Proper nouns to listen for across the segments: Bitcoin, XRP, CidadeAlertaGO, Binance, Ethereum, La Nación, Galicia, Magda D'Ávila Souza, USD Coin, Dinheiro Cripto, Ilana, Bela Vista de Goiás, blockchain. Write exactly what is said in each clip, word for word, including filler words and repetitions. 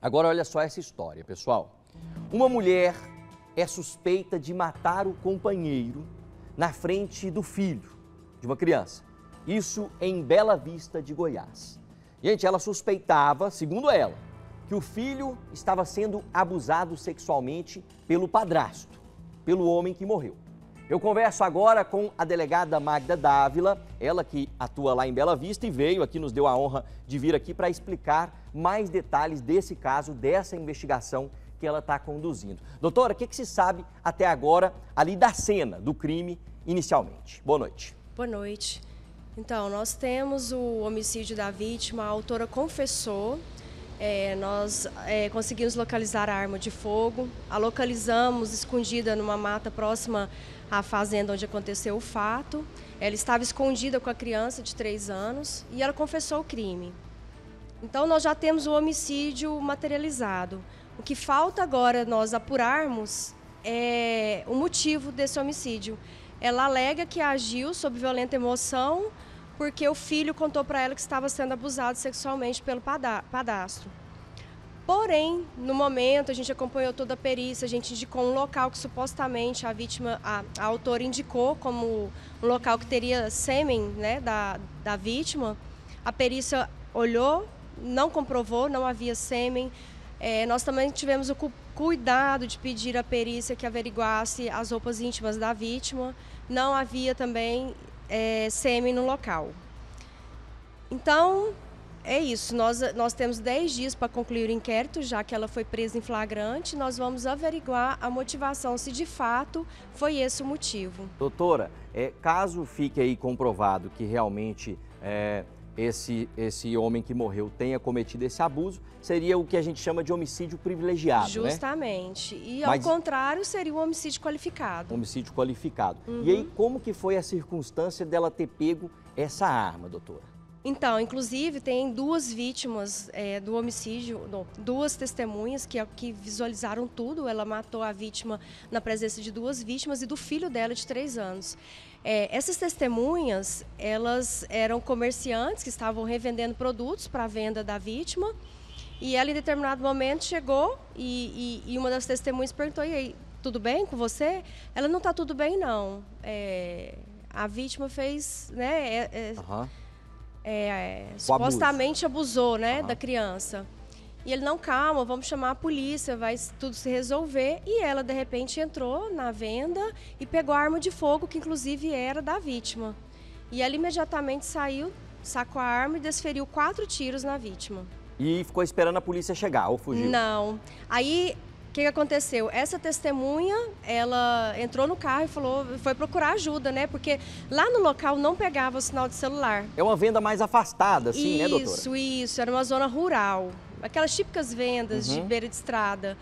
Agora olha só essa história, pessoal. Uma mulher é suspeita de matar o companheiro na frente do filho de uma criança. Isso em Bela Vista de Goiás. Gente, ela suspeitava, segundo ela, que o filho estava sendo abusado sexualmente pelo padrasto, pelo homem que morreu. Eu converso agora com a delegada Magda D'Ávila, ela que atua lá em Bela Vista e veio aqui, nos deu a honra de vir aqui para explicar mais detalhes desse caso, dessa investigação que ela está conduzindo. Doutora, o que, que se sabe até agora ali da cena do crime inicialmente? Boa noite. Boa noite. Então, nós temos o homicídio da vítima, a autora confessou, é, nós é, conseguimos localizar a arma de fogo, a localizamos escondida numa mata próxima a fazenda onde aconteceu o fato. Ela estava escondida com a criança de três anos e ela confessou o crime. Então nós já temos o homicídio materializado. O que falta agora nós apurarmos é o motivo desse homicídio. Ela alega que agiu sob violenta emoção porque o filho contou para ela que estava sendo abusado sexualmente pelo padrasto. Porém, no momento, a gente acompanhou toda a perícia, a gente indicou um local que supostamente a vítima, a, a autora indicou como um local que teria sêmen, né, da, da vítima. A perícia olhou, não comprovou, não havia sêmen. É, nós também tivemos o cu cuidado de pedir à perícia que averiguasse as roupas íntimas da vítima. Não havia também é, sêmen no local. Então... é isso, nós, nós temos dez dias para concluir o inquérito, já que ela foi presa em flagrante. Nós vamos averiguar a motivação, se de fato foi esse o motivo. Doutora, é, caso fique aí comprovado que realmente é, esse, esse homem que morreu tenha cometido esse abuso, seria o que a gente chama de homicídio privilegiado, justamente, né? E ao Mas... contrário, seria um homicídio qualificado. Homicídio qualificado. Uhum. E aí, como que foi a circunstância dela ter pego essa arma, doutora? Então, inclusive, tem duas vítimas é, do homicídio, não, duas testemunhas que, que visualizaram tudo. Ela matou a vítima na presença de duas vítimas e do filho dela de três anos. É, essas testemunhas, elas eram comerciantes que estavam revendendo produtos para a venda da vítima. E ela, em determinado momento, chegou e, e, e uma das testemunhas perguntou: "E aí, tudo bem com você?" Ela: "Não está tudo bem, não." É, a vítima fez, né? É, é, uhum. É, supostamente abusou, né, uhum. da criança. E ele: "Não, calma, vamos chamar a polícia, vai tudo se resolver." E ela, de repente, entrou na venda e pegou a arma de fogo, que inclusive era da vítima. E ela imediatamente saiu, sacou a arma e desferiu quatro tiros na vítima. E ficou esperando a polícia chegar ou fugiu? Não. Aí... o que aconteceu? Essa testemunha, ela entrou no carro e falou, foi procurar ajuda, né? Porque lá no local não pegava o sinal de celular. É uma venda mais afastada, assim, isso, né, doutora? Isso, isso. Era uma zona rural. Aquelas típicas vendas, uhum, de beira de estrada.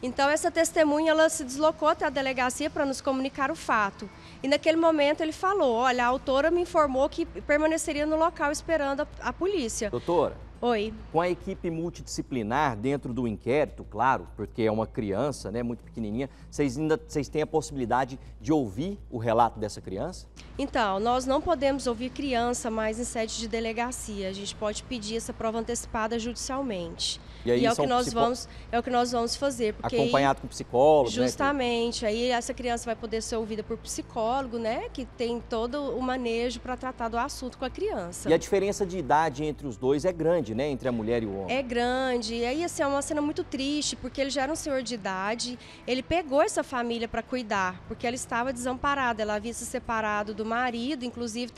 Então, essa testemunha, ela se deslocou até a delegacia para nos comunicar o fato. E naquele momento ele falou: "Olha, a autora me informou que permaneceria no local esperando a, a polícia." Doutora? Oi. Com a equipe multidisciplinar dentro do inquérito, claro, porque é uma criança, né, muito pequenininha, vocês ainda vocês têm a possibilidade de ouvir o relato dessa criança? Então, nós não podemos ouvir criança mais em sede de delegacia. A gente pode pedir essa prova antecipada judicialmente. E, aí, e é o que nós psicó... vamos é o que nós vamos fazer, porque acompanhado aí, com psicólogo, justamente, né, que... aí essa criança vai poder ser ouvida por psicólogo, né, que tem todo o manejo para tratar do assunto com a criança. E a diferença de idade entre os dois é grande, né, entre a mulher e o homem. É grande. E aí, assim, é uma cena muito triste, porque ele já era um senhor de idade, ele pegou essa família para cuidar, porque ela estava desamparada, ela havia se separado do marido, inclusive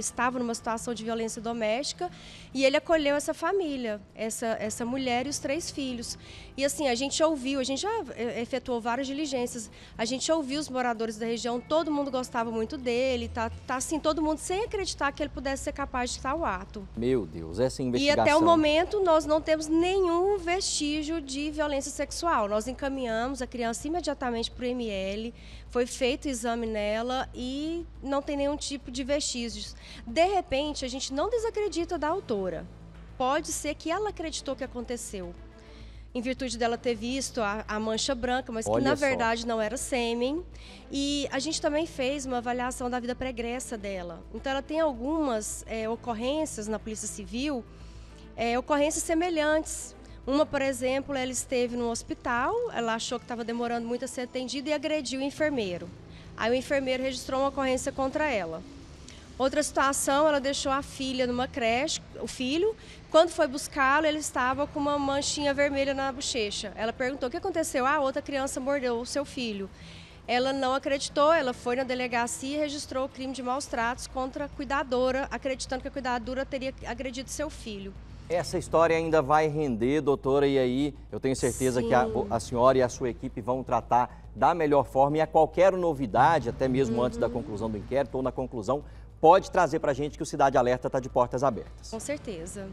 estava numa situação de violência doméstica, e ele acolheu essa família, essa, essa mulher e os três filhos. E assim, a gente ouviu, a gente já efetuou várias diligências, a gente ouviu os moradores da região, todo mundo gostava muito dele, tá, tá assim, todo mundo sem acreditar que ele pudesse ser capaz de tal ato. Meu Deus, essa investigação... E até o momento, nós não temos nenhum vestígio de violência sexual. Nós encaminhamos a criança imediatamente para o M L, foi feito o exame nela e não tem nenhum tipo de vestígios. De repente, a gente não desacredita da autora. Pode ser que ela acreditou que aconteceu, em virtude dela ter visto a, a mancha branca, mas Olha que, na só. verdade, não era sêmen. E a gente também fez uma avaliação da vida pregressa dela. Então, ela tem algumas é, ocorrências na Polícia Civil... É, ocorrências semelhantes, Uma, por exemplo, ela esteve no hospital, ela achou que estava demorando muito a ser atendida e agrediu o enfermeiro. Aí o enfermeiro registrou uma ocorrência contra ela. Outra situação, ela deixou a filha numa creche, o filho. Quando foi buscá-lo, ele estava com uma manchinha vermelha na bochecha. Ela perguntou o que aconteceu. Ah, outra criança mordeu o seu filho. Ela não acreditou, ela foi na delegacia e registrou o crime de maus tratos contra a cuidadora, acreditando que a cuidadora teria agredido seu filho. Essa história ainda vai render, doutora, e aí eu tenho certeza Sim. que a, a senhora e a sua equipe vão tratar da melhor forma, e a qualquer novidade, até mesmo uhum. antes da conclusão do inquérito ou na conclusão, pode trazer para a gente, que o Cidade Alerta está de portas abertas. Com certeza.